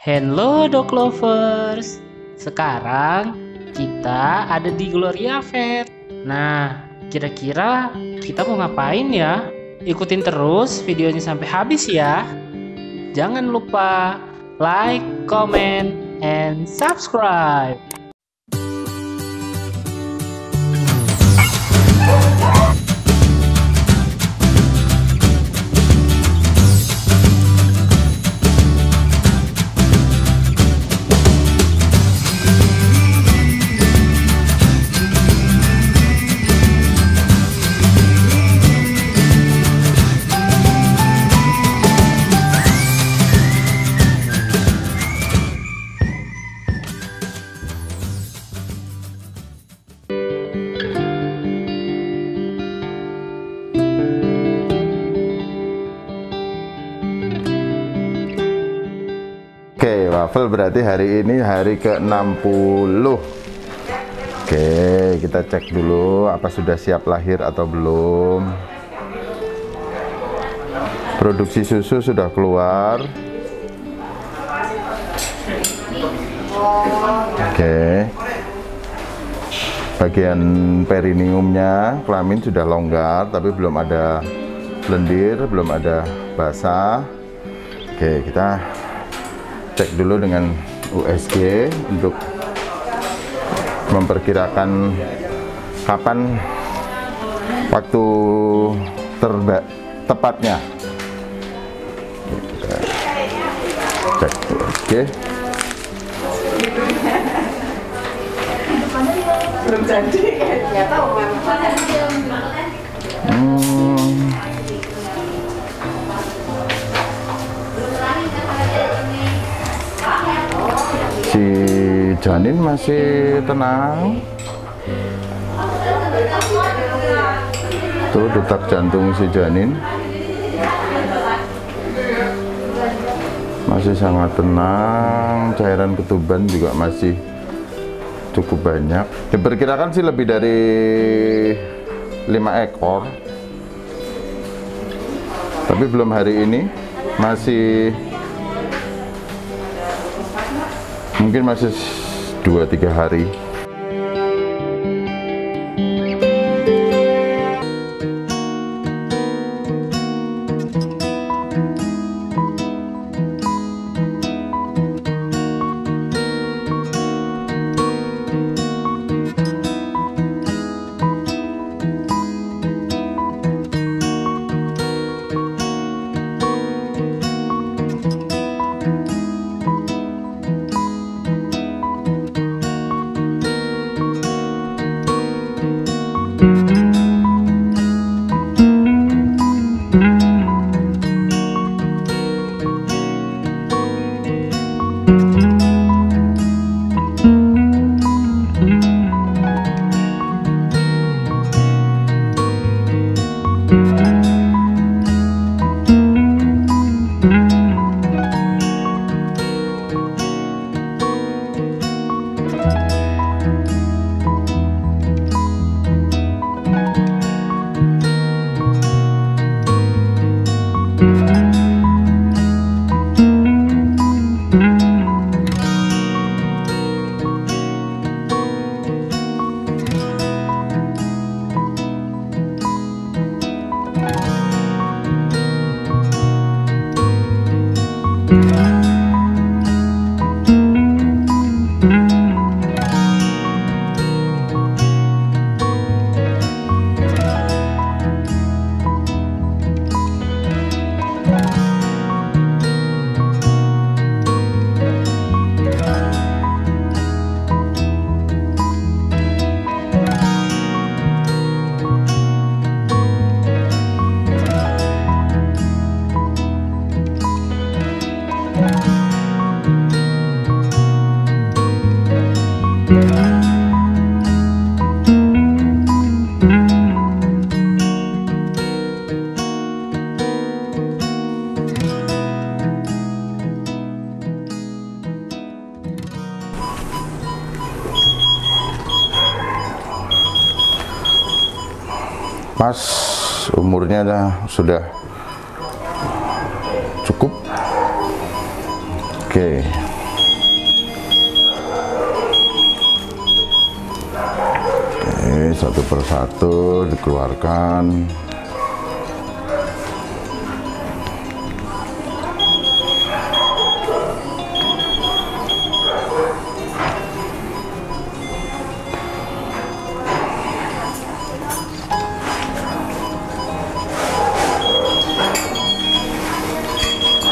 Hello dog lovers, sekarang kita ada di GloriaVet. Nah, kira-kira kita mau ngapain ya? Ikutin terus videonya sampai habis ya. Jangan lupa like, comment, and subscribe. Oke, Waffle berarti hari ini hari ke-60. Oke, kita cek dulu apa sudah siap lahir atau belum. Produksi susu sudah keluar. Oke. Bagian perineumnya, kelamin sudah longgar tapi belum ada lendir, belum ada basah. Oke, kita cek dulu dengan USG untuk memperkirakan kapan waktu tepatnya. Kita cek USG. Belum jadi, nggak tahu. Si janin masih tenang. Tuh detak jantung si janin masih sangat tenang. Cairan ketuban juga masih cukup banyak. Diperkirakan sih lebih dari 5 ekor. Tapi belum hari ini, masih mungkin masih 2-3 hari. Pas umurnya sudah cukup. Oke. ini satu persatu dikeluarkan.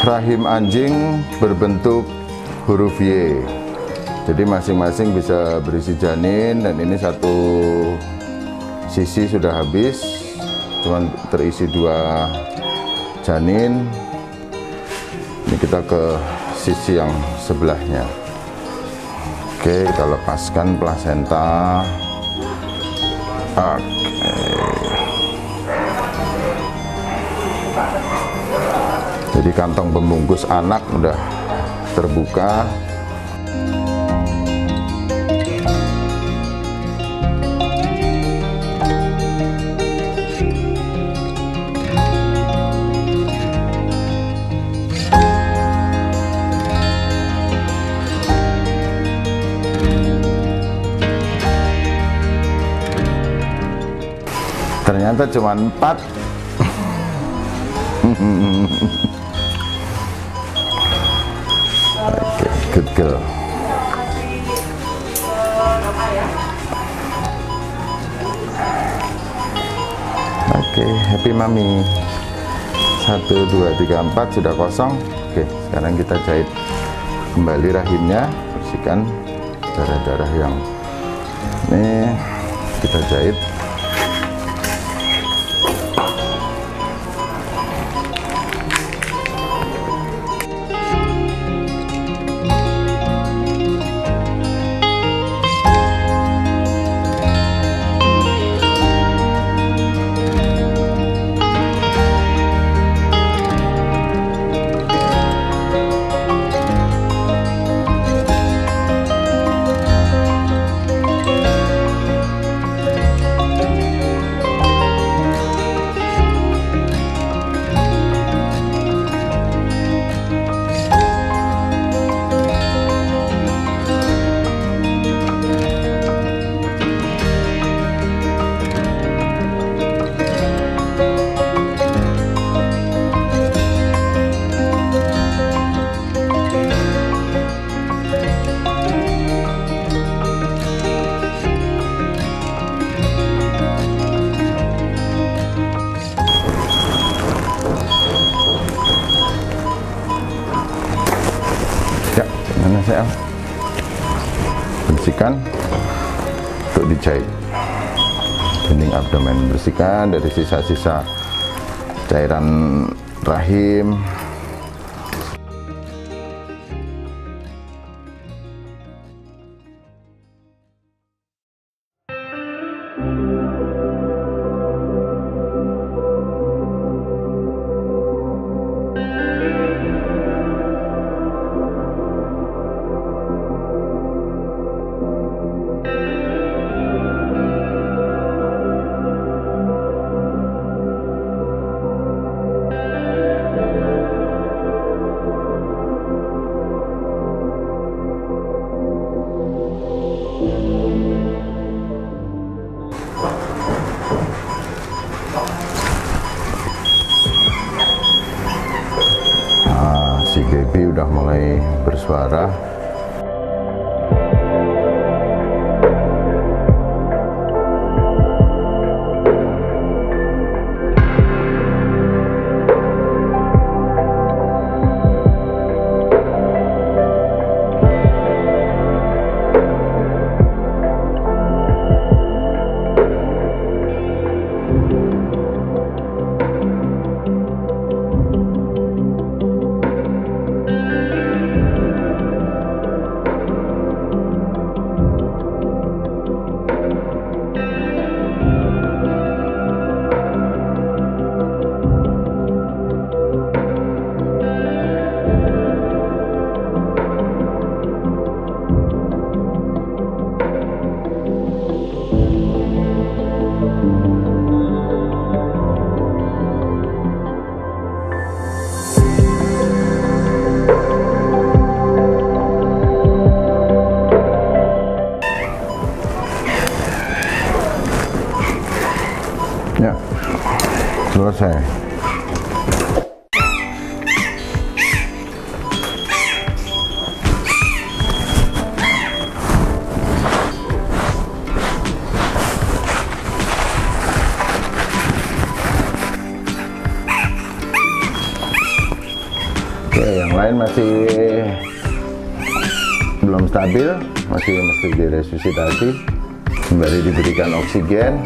Rahim anjing berbentuk huruf Y, jadi masing-masing bisa berisi janin, dan ini satu sisi sudah habis, cuman terisi dua janin. Ini kita ke sisi yang sebelahnya. Oke, kita lepaskan plasenta. Oke. Jadi kantong pembungkus anak udah terbuka. Ternyata cuma 4. Good girl. Oke, happy mommy. 1, 2, 3, 4 sudah kosong. Oke, sekarang kita jahit kembali rahimnya, bersihkan darah-darah yang ini kita jahit. Saya bersihkan untuk dijahit dinding abdomen, bersihkan dari sisa-sisa cairan rahim. Si baby udah mulai bersuara. Ya, selesai. Oke, yang lain masih belum stabil, masih mesti diresusitasi, sembari diberikan oksigen.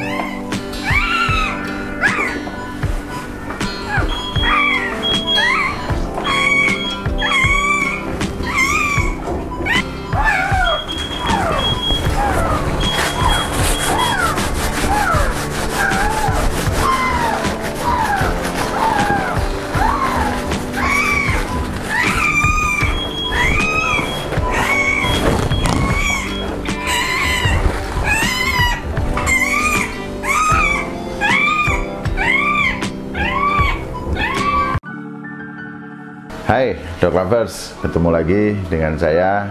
Hai Dog Lovers, ketemu lagi dengan saya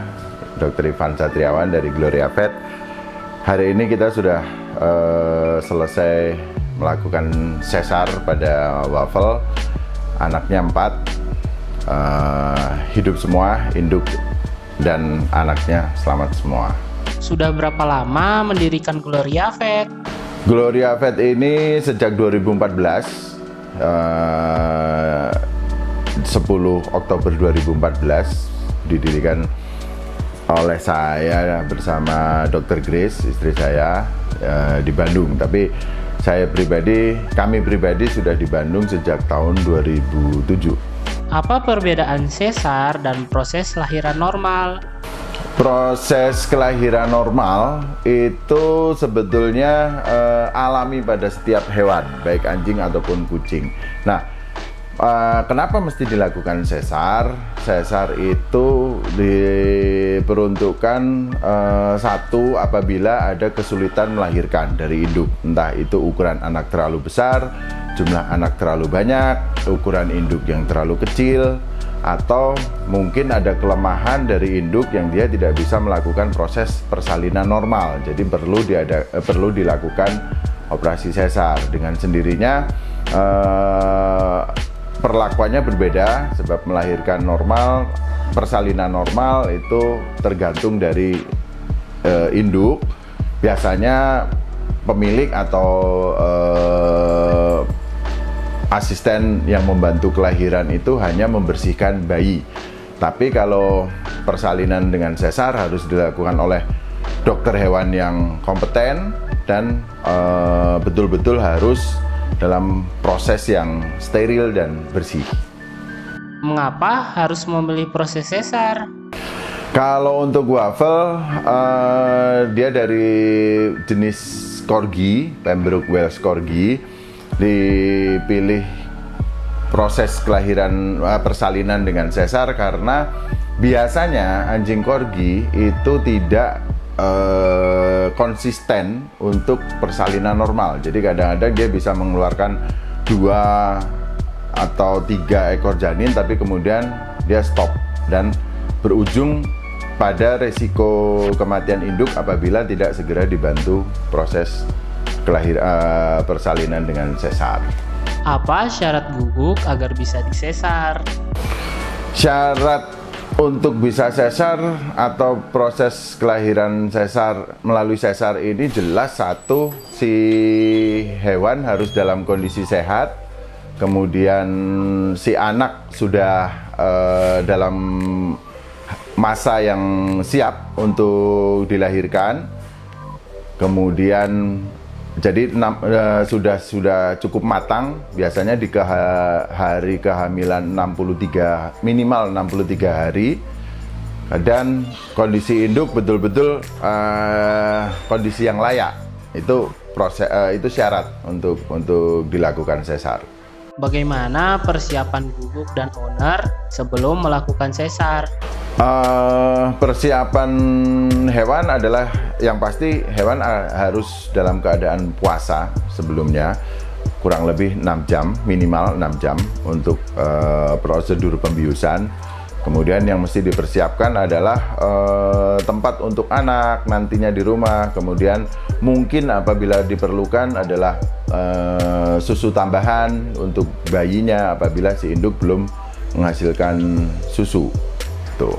Dr. Ivan Satriawan dari GloriaVet. Hari ini kita sudah selesai melakukan sesar pada Waffle. Anaknya 4, hidup semua, induk dan anaknya selamat semua. Sudah berapa lama mendirikan GloriaVet? GloriaVet ini sejak 2014. 10 Oktober 2014 didirikan oleh saya bersama Dr. Grace, istri saya, di Bandung. Tapi kami pribadi sudah di Bandung sejak tahun 2007. Apa perbedaan sesar dan proses kelahiran normal? Proses kelahiran normal itu sebetulnya alami pada setiap hewan, baik anjing ataupun kucing. Nah, kenapa mesti dilakukan sesar? Sesar itu diperuntukkan satu, apabila ada kesulitan melahirkan dari induk, entah itu ukuran anak terlalu besar, jumlah anak terlalu banyak, ukuran induk yang terlalu kecil, atau mungkin ada kelemahan dari induk yang dia tidak bisa melakukan proses persalinan normal. Jadi perlu dilakukan operasi sesar dengan sendirinya. Perlakuannya berbeda, sebab melahirkan normal, persalinan normal itu tergantung dari induk. Biasanya pemilik atau asisten yang membantu kelahiran itu hanya membersihkan bayi. Tapi kalau persalinan dengan sesar harus dilakukan oleh dokter hewan yang kompeten dan betul-betul harus dalam proses yang steril dan bersih. Mengapa harus memilih proses sesar? Kalau untuk Waffle, dia dari jenis Corgi, Pembroke Welsh Corgi, dipilih proses kelahiran persalinan dengan sesar karena biasanya anjing Corgi itu tidak konsisten untuk persalinan normal. Jadi kadang-kadang dia bisa mengeluarkan 2 atau 3 ekor janin, tapi kemudian dia stop dan berujung pada resiko kematian induk apabila tidak segera dibantu proses persalinan dengan sesar. Apa syarat guguk agar bisa disesar? Syarat untuk bisa sesar atau proses kelahiran sesar melalui sesar ini jelas satu, si hewan harus dalam kondisi sehat, kemudian si anak sudah dalam masa yang siap untuk dilahirkan, kemudian jadi sudah cukup matang. Biasanya di hari kehamilan 63, minimal 63 hari, dan kondisi induk betul-betul kondisi yang layak. Itu proses, itu syarat untuk dilakukan sesar. Bagaimana persiapan guguk dan owner sebelum melakukan sesar? Persiapan hewan adalah yang pasti hewan harus dalam keadaan puasa sebelumnya, kurang lebih 6 jam, minimal 6 jam untuk prosedur pembiusan. Kemudian yang mesti dipersiapkan adalah tempat untuk anak nantinya di rumah. Kemudian mungkin apabila diperlukan adalah susu tambahan untuk bayinya apabila si induk belum menghasilkan susu. Tuh.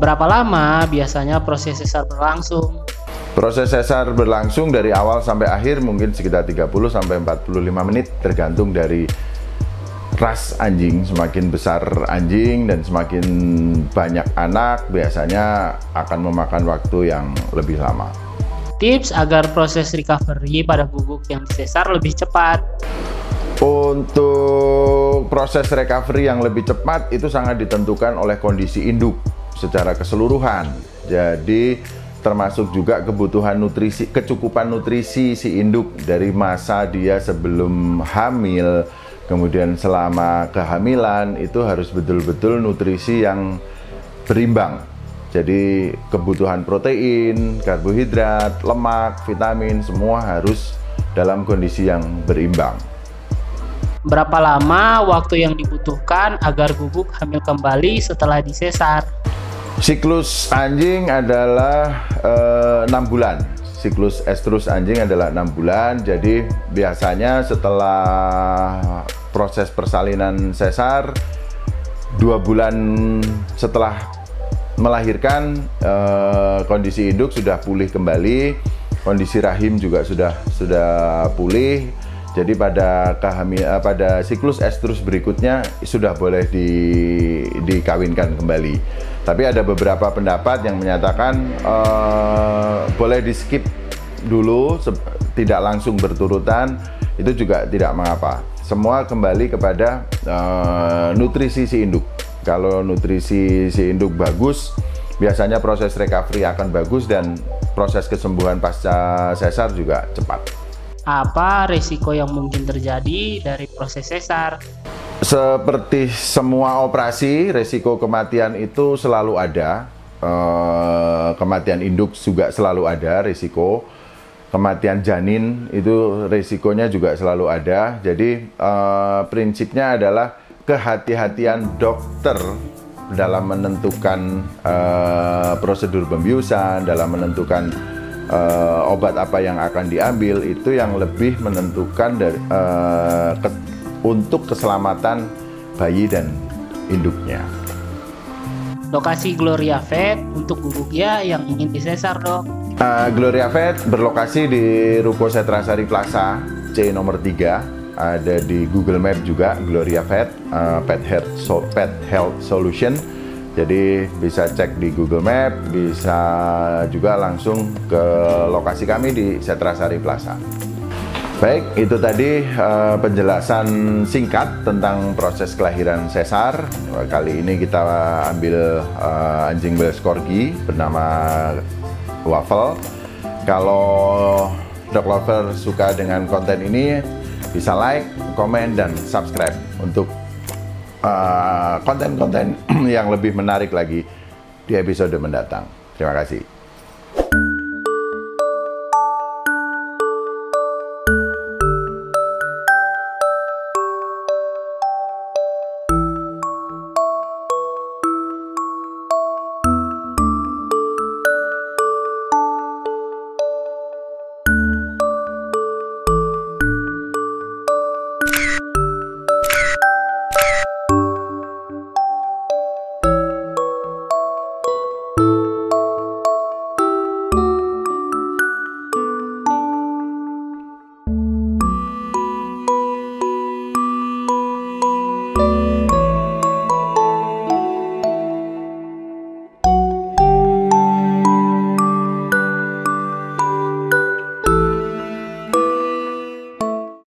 Berapa lama biasanya proses sesar berlangsung? Proses sesar berlangsung dari awal sampai akhir mungkin sekitar 30 sampai 45 menit tergantung dari ras anjing. Semakin besar anjing dan semakin banyak anak biasanya akan memakan waktu yang lebih lama. Tips agar proses recovery pada guguk yang disesar lebih cepat. Untuk proses recovery yang lebih cepat itu sangat ditentukan oleh kondisi induk secara keseluruhan. Jadi termasuk juga kebutuhan nutrisi, kecukupan nutrisi si induk dari masa dia sebelum hamil. Kemudian selama kehamilan itu harus betul-betul nutrisi yang berimbang. Jadi kebutuhan protein, karbohidrat, lemak, vitamin semua harus dalam kondisi yang berimbang. Berapa lama waktu yang dibutuhkan agar guguk hamil kembali setelah disesar? Siklus anjing adalah 6 bulan. Siklus estrus anjing adalah 6 bulan. Jadi biasanya setelah proses persalinan sesar 2 bulan setelah melahirkan kondisi induk sudah pulih kembali, kondisi rahim juga sudah pulih. Jadi pada siklus estrus berikutnya sudah boleh dikawinkan kembali. Tapi ada beberapa pendapat yang menyatakan boleh di skip dulu, tidak langsung berturutan, itu juga tidak mengapa. Semua kembali kepada nutrisi si induk. Kalau nutrisi si induk bagus, biasanya proses recovery akan bagus dan proses kesembuhan pasca sesar juga cepat. Apa risiko yang mungkin terjadi dari proses sesar? Seperti semua operasi, risiko kematian itu selalu ada. Kematian induk juga selalu ada risiko. Kematian janin itu risikonya juga selalu ada. Jadi prinsipnya adalah kehati-hatian dokter dalam menentukan prosedur pembiusan, dalam menentukan obat apa yang akan diambil, itu yang lebih menentukan dari, untuk keselamatan bayi dan induknya. Lokasi GloriaVet untuk guguknya yang ingin disesar, Dok? GloriaVet berlokasi di Ruko Setrasari Plaza C nomor 3. Ada di Google Map juga GloriaVet Pet Health Solution. Jadi bisa cek di Google Map, bisa juga langsung ke lokasi kami di Setrasari Plaza. Baik, itu tadi penjelasan singkat tentang proses kelahiran sesar. Kali ini kita ambil anjing Welsh Corgi bernama Waffle. Kalau dog lover suka dengan konten ini, bisa like, komen, dan subscribe untuk konten-konten yang lebih menarik lagi di episode mendatang. Terima kasih.